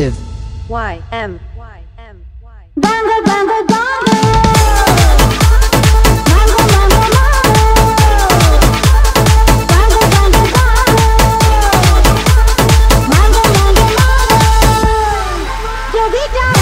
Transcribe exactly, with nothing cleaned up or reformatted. exclusive. Y M Y M Y. Bongo bongo bongo. Bongo bongo bongo. Bongo bongo bongo. Yo